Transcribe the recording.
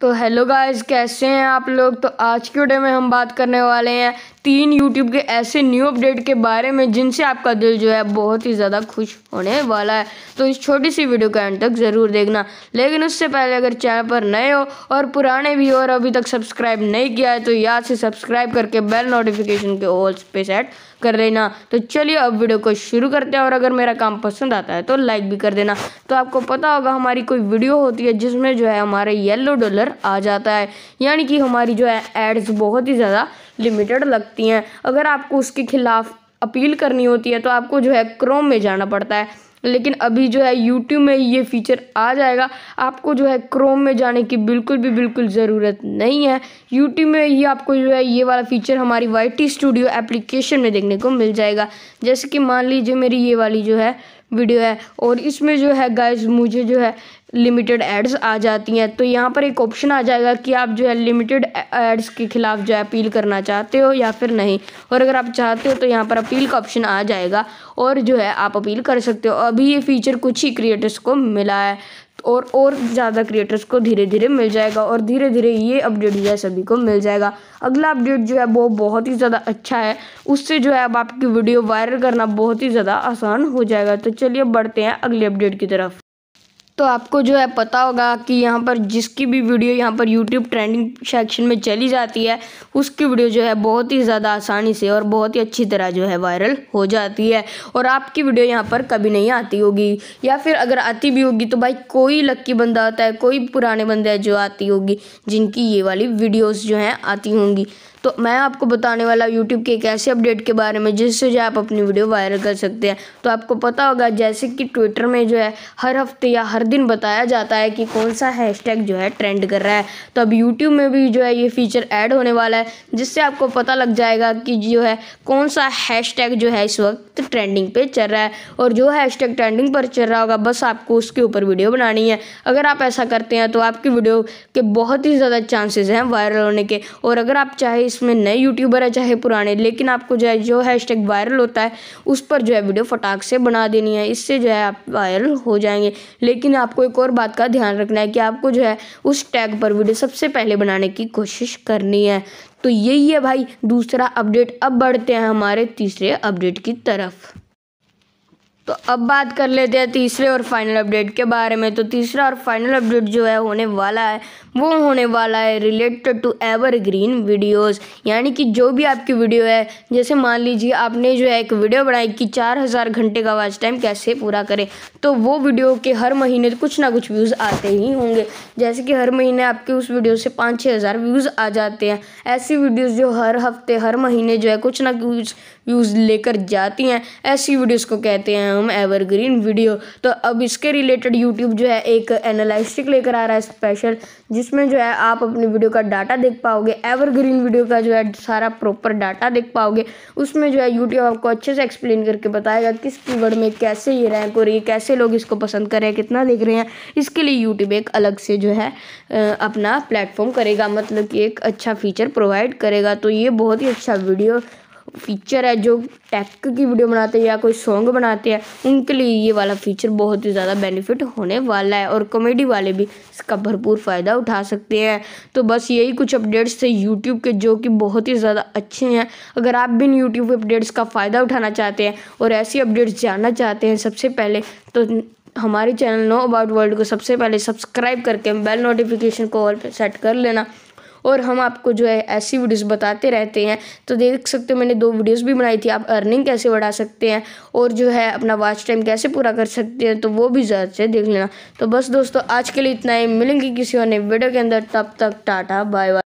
तो hello guys, कैसे हैं आप लोग। तो आज के वीडियो में हम बात करने वाले हैं 3 YouTube के ऐसे न्यू अपडेट के बारे में जिनसे आपका दिल जो है बहुत ही ज़्यादा खुश होने वाला है। तो इस छोटी सी वीडियो का एंड तक ज़रूर देखना। लेकिन उससे पहले अगर चैनल पर नए हो और पुराने भी हो और अभी तक सब्सक्राइब नहीं किया है तो याद से सब्सक्राइब करके बेल नोटिफिकेशन के ऑल पे सेट कर लेना। तो चलिए अब वीडियो को शुरू करते हैं और अगर मेरा काम पसंद आता है तो लाइक भी कर देना। तो आपको पता होगा हमारी कोई वीडियो होती है जिसमें जो है हमारा येलो डॉलर आ जाता है, यानी कि हमारी जो है एड्स बहुत ही ज़्यादा लिमिटेड लगती हैं। अगर आपको उसके खिलाफ अपील करनी होती है तो आपको जो है क्रोम में जाना पड़ता है, लेकिन अभी जो है YouTube में ये फीचर आ जाएगा। आपको जो है क्रोम में जाने की बिल्कुल ज़रूरत नहीं है। YouTube में ही आपको जो है ये वाला फीचर हमारी YT स्टूडियो एप्लीकेशन में देखने को मिल जाएगा। जैसे कि मान लीजिए मेरी ये वाली जो है वीडियो है और इसमें जो है गाइस मुझे जो है लिमिटेड एड्स आ जाती हैं, तो यहाँ पर एक ऑप्शन आ जाएगा कि आप जो है लिमिटेड एड्स के खिलाफ जो है अपील करना चाहते हो या फिर नहीं। और अगर आप चाहते हो तो यहाँ पर अपील का ऑप्शन आ जाएगा और जो है आप अपील कर सकते हो। अभी ये फीचर कुछ ही क्रिएटर्स को मिला है और ज़्यादा क्रिएटर्स को धीरे धीरे मिल जाएगा और धीरे धीरे ये अपडेट जो है सभी को मिल जाएगा। अगला अपडेट जो है वो बहुत ही ज़्यादा अच्छा है, उससे जो है अब आपकी वीडियो वायरल करना बहुत ही ज़्यादा आसान हो जाएगा। तो चलिए बढ़ते हैं अगले अपडेट की तरफ। तो आपको जो है पता होगा कि यहाँ पर जिसकी भी वीडियो यहाँ पर YouTube ट्रेंडिंग सेक्शन में चली जाती है उसकी वीडियो जो है बहुत ही ज़्यादा आसानी से और बहुत ही अच्छी तरह जो है वायरल हो जाती है और आपकी वीडियो यहाँ पर कभी नहीं आती होगी, या फिर अगर आती भी होगी तो भाई कोई लक्की बंदा होता है, कोई पुराने बंदे हैं जो आती होगी जिनकी ये वाली वीडियोज़ जो हैं आती होंगी। तो मैं आपको बताने वाला YouTube के एक ऐसे अपडेट के बारे में जिससे जो आप अपनी वीडियो वायरल कर सकते हैं। तो आपको पता होगा जैसे कि ट्विटर में जो है हर हफ्ते या हर दिन बताया जाता है कि कौन सा हैशटैग जो है ट्रेंड कर रहा है, तो अब YouTube में भी जो है ये फीचर ऐड होने वाला है जिससे आपको पता लग जाएगा कि जो है कौन सा हैशटैग जो है इस वक्त ट्रेंडिंग पर चल रहा है और जो हैशटैग ट्रेंडिंग पर चल रहा होगा बस आपको उसके ऊपर वीडियो बनानी है। अगर आप ऐसा करते हैं तो आपकी वीडियो के बहुत ही ज़्यादा चांसेस हैं वायरल होने के। और अगर आप चाहे इसमें नए यूट्यूबर है चाहे पुराने, लेकिन आपको जो हैशटैग वायरल होता है उस पर जो है वीडियो फटाक से बना देनी है, इससे जो है आप वायरल हो जाएंगे। लेकिन आपको एक और बात का ध्यान रखना है कि आपको जो है उस टैग पर वीडियो सबसे पहले बनाने की कोशिश करनी है। तो यही है भाई दूसरा अपडेट। अब बढ़ते हैं हमारे तीसरे अपडेट की तरफ। तो अब बात कर लेते हैं तीसरे और फाइनल अपडेट के बारे में। तो तीसरा और फाइनल अपडेट जो है होने वाला है वो होने वाला है रिलेटेड टू एवरग्रीन वीडियोस, यानी कि जो भी आपकी वीडियो है, जैसे मान लीजिए आपने जो है एक वीडियो बनाई कि 4000 घंटे का वॉच टाइम कैसे पूरा करें, तो वो वीडियो के हर महीने कुछ ना कुछ व्यूज़ आते ही होंगे। जैसे कि हर महीने आपके उस वीडियो से 5-6 हज़ार व्यूज़ आ जाते हैं। ऐसी वीडियोज़ जो हर हफ्ते हर महीने जो है कुछ ना कुछ व्यूज़ लेकर जाती हैं, ऐसी वीडियोज़ को कहते हैं हम एवरग्रीन वीडियो। तो अब इसके रिलेटेड YouTube जो है एक एनालिस्टिक लेकर आ रहा है स्पेशल, जिसमें जो है आप अपनी वीडियो का डाटा देख पाओगे, एवरग्रीन वीडियो का जो है सारा प्रॉपर डाटा देख पाओगे। उसमें जो है YouTube आपको अच्छे से एक्सप्लेन करके बताएगा किस कीवर्ड में कैसे ये रैंक हो रही है, कैसे लोग इसको पसंद कर रहे हैं, कितना देख रहे हैं। इसके लिए YouTube एक अलग से जो है अपना प्लेटफॉर्म करेगा, मतलब कि एक अच्छा फीचर प्रोवाइड करेगा। तो ये बहुत ही अच्छा वीडियो फीचर है। जो टेक की वीडियो बनाते हैं या कोई सॉन्ग बनाते हैं उनके लिए ये वाला फीचर बहुत ही ज़्यादा बेनिफिट होने वाला है और कॉमेडी वाले भी इसका भरपूर फ़ायदा उठा सकते हैं। तो बस यही कुछ अपडेट्स थे YouTube के जो कि बहुत ही ज़्यादा अच्छे हैं। अगर आप भी YouTube अपडेट्स का फ़ायदा उठाना चाहते हैं और ऐसी अपडेट्स जानना चाहते हैं सबसे पहले, तो हमारे चैनल नो अबाउट वर्ल्ड को सबसे पहले सब्सक्राइब करके बेल नोटिफिकेशन को ऑल पर सेट कर लेना। और हम आपको जो है ऐसी वीडियोस बताते रहते हैं। तो देख सकते हो मैंने 2 वीडियोस भी बनाई थी, आप अर्निंग कैसे बढ़ा सकते हैं और जो है अपना वॉच टाइम कैसे पूरा कर सकते हैं, तो वो भी ज़रूर से देख लेना। तो बस दोस्तों आज के लिए इतना ही, मिलेंगे किसी और नए वीडियो के अंदर। तब तक टाटा बाय बाय।